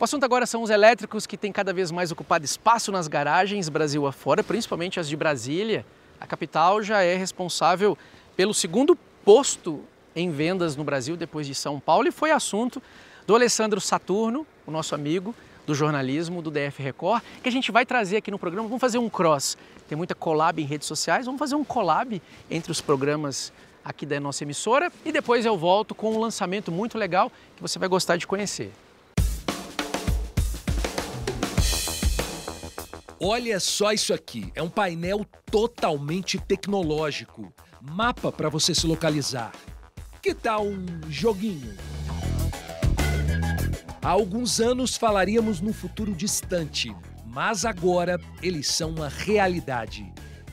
O assunto agora são os elétricos, que têm cada vez mais ocupado espaço nas garagens Brasil afora, principalmente as de Brasília. A capital já é responsável pelo segundo posto em vendas no Brasil, depois de São Paulo, e foi assunto do Alessandro Saturno, o nosso amigo do jornalismo do DF Record, que a gente vai trazer aqui no programa. Vamos fazer um cross. Tem muita collab em redes sociais, vamos fazer um collab entre os programas aqui da nossa emissora e depois eu volto com um lançamento muito legal que você vai gostar de conhecer. Olha só isso aqui, é um painel totalmente tecnológico, mapa para você se localizar. Que tal um joguinho? Há alguns anos falaríamos num futuro distante, mas agora eles são uma realidade.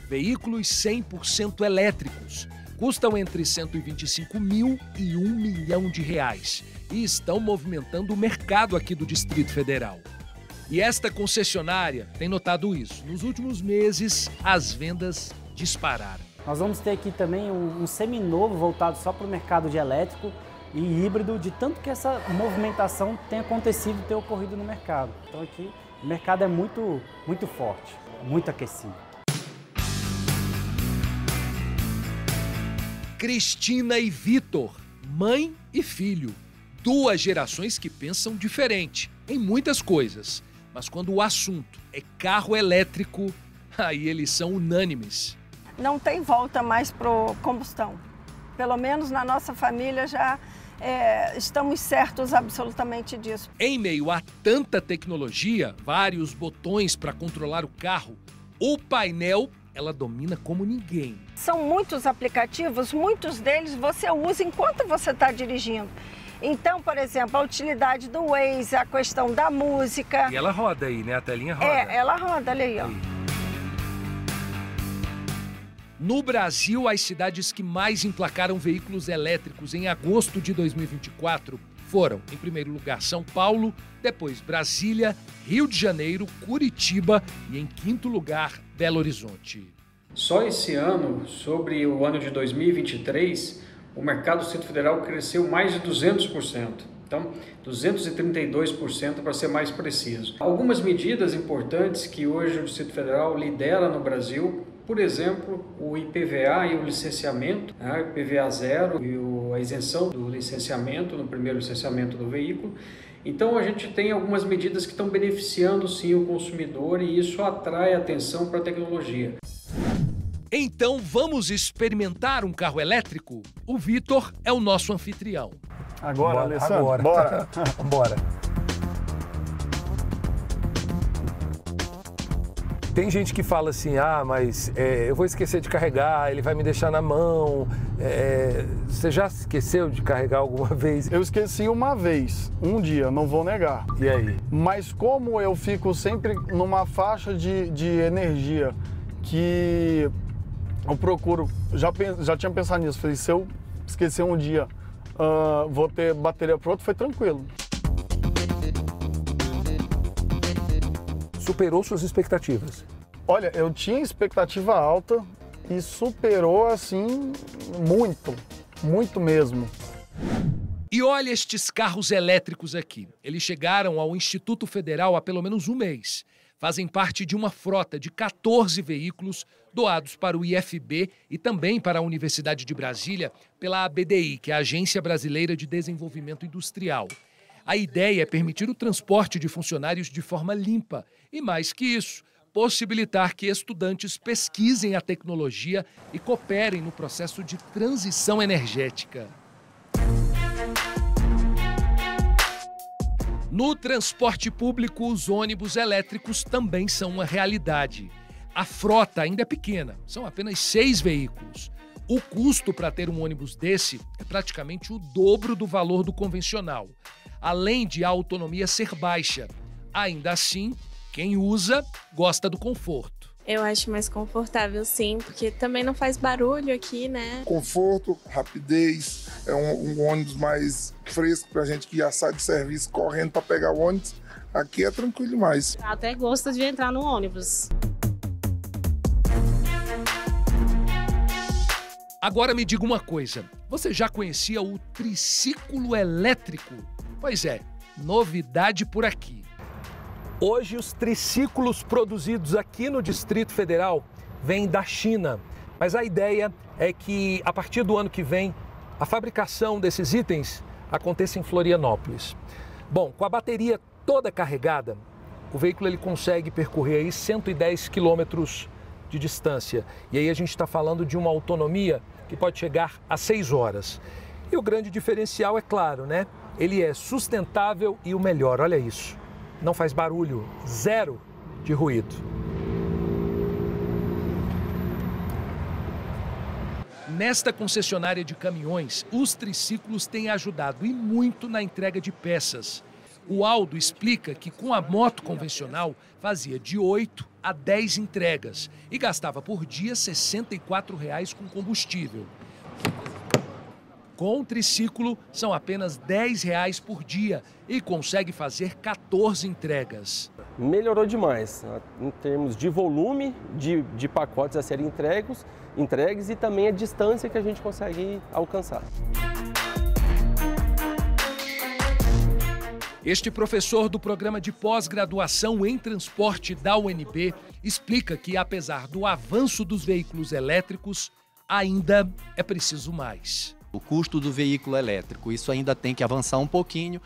Veículos 100% elétricos custam entre 125 mil e 1 milhão de reais e estão movimentando o mercado aqui do Distrito Federal. E esta concessionária tem notado isso. Nos últimos meses, as vendas dispararam. Nós vamos ter aqui também um seminovo voltado só para o mercado de elétrico e híbrido, de tanto que essa movimentação tem acontecido, tem ocorrido no mercado. Então aqui o mercado é muito forte, muito aquecido. Cristina e Vitor, mãe e filho. Duas gerações que pensam diferente em muitas coisas. Mas quando o assunto é carro elétrico, aí eles são unânimes. Não tem volta mais para o combustão. Pelo menos na nossa família já estamos certos absolutamente disso. Em meio a tanta tecnologia, vários botões para controlar o carro, o painel ela domina como ninguém. São muitos aplicativos, muitos deles você usa enquanto você está dirigindo. Então, por exemplo, a utilidade do Waze, a questão da música... E ela roda aí, né? A telinha roda. É, ela roda, olha aí, ó. No Brasil, as cidades que mais emplacaram veículos elétricos em agosto de 2024 foram, em primeiro lugar, São Paulo, depois Brasília, Rio de Janeiro, Curitiba e, em quinto lugar, Belo Horizonte. Só esse ano, sobre o ano de 2023... o mercado do Distrito Federal cresceu mais de 200%, então 232% para ser mais preciso. Algumas medidas importantes que hoje o Distrito Federal lidera no Brasil, por exemplo, o IPVA e o licenciamento, né? IPVA zero e a isenção do licenciamento, no primeiro licenciamento do veículo. Então a gente tem algumas medidas que estão beneficiando sim o consumidor e isso atrai atenção para a tecnologia. Então vamos experimentar um carro elétrico? O Vitor é o nosso anfitrião. Agora, bora, Alessandro, agora. Bora. Bora. Tem gente que fala assim, ah, mas eu vou esquecer de carregar, ele vai me deixar na mão. Você já esqueceu de carregar alguma vez? Eu esqueci uma vez, um dia, não vou negar. E aí? Mas como eu fico sempre numa faixa de energia que... eu procuro, já tinha pensado nisso, falei, se eu esquecer um dia, vou ter bateria pro outro, foi tranquilo. Superou suas expectativas? Olha, eu tinha expectativa alta e superou, assim, muito mesmo. E olha estes carros elétricos aqui. Eles chegaram ao Instituto Federal há pelo menos um mês. Fazem parte de uma frota de 14 veículos doados para o IFB e também para a Universidade de Brasília pela ABDI, que é a Agência Brasileira de Desenvolvimento Industrial. A ideia é permitir o transporte de funcionários de forma limpa e, mais que isso, possibilitar que estudantes pesquisem a tecnologia e cooperem no processo de transição energética. No transporte público, os ônibus elétricos também são uma realidade. A frota ainda é pequena, são apenas 6 veículos. O custo para ter um ônibus desse é praticamente o dobro do valor do convencional, além de a autonomia ser baixa. Ainda assim, quem usa gosta do conforto. Eu acho mais confortável, sim, porque também não faz barulho aqui, né? Conforto, rapidez, é um ônibus mais fresco pra gente que já sai do serviço correndo pra pegar o ônibus. Aqui é tranquilo demais. Até gosto de entrar no ônibus. Agora me diga uma coisa, você já conhecia o triciclo elétrico? Pois é, novidade por aqui. Hoje, os triciclos produzidos aqui no Distrito Federal vêm da China. Mas a ideia é que, a partir do ano que vem, a fabricação desses itens aconteça em Florianópolis. Bom, com a bateria toda carregada, o veículo ele consegue percorrer aí 110 quilômetros de distância. E aí a gente está falando de uma autonomia que pode chegar a 6 horas. E o grande diferencial, é claro, né? Ele é sustentável e o melhor, olha isso, não faz barulho, zero de ruído. Nesta concessionária de caminhões, os triciclos têm ajudado e muito na entrega de peças. O Aldo explica que com a moto convencional fazia de 8 a 10 entregas e gastava por dia R$ 64,00 com combustível. Com o triciclo, são apenas R$ 10,00 por dia e consegue fazer 14 entregas. Melhorou demais, em termos de volume de pacotes a serem entregues e também a distância que a gente consegue alcançar. Este professor do programa de pós-graduação em transporte da UNB explica que, apesar do avanço dos veículos elétricos, ainda é preciso mais. O custo do veículo elétrico, isso ainda tem que avançar um pouquinho.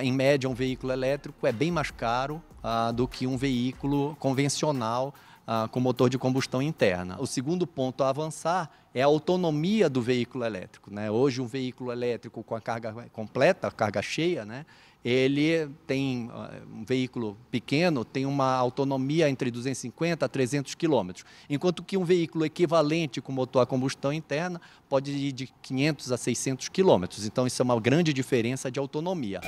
Em média, um veículo elétrico é bem mais caro do que um veículo convencional com motor de combustão interna. O segundo ponto a avançar é a autonomia do veículo elétrico, né? Hoje, um veículo elétrico com a carga completa, a carga cheia, né? Ele tem, um veículo pequeno tem uma autonomia entre 250 a 300 quilômetros, enquanto que um veículo equivalente com motor a combustão interna pode ir de 500 a 600 quilômetros. Então, isso é uma grande diferença de autonomia.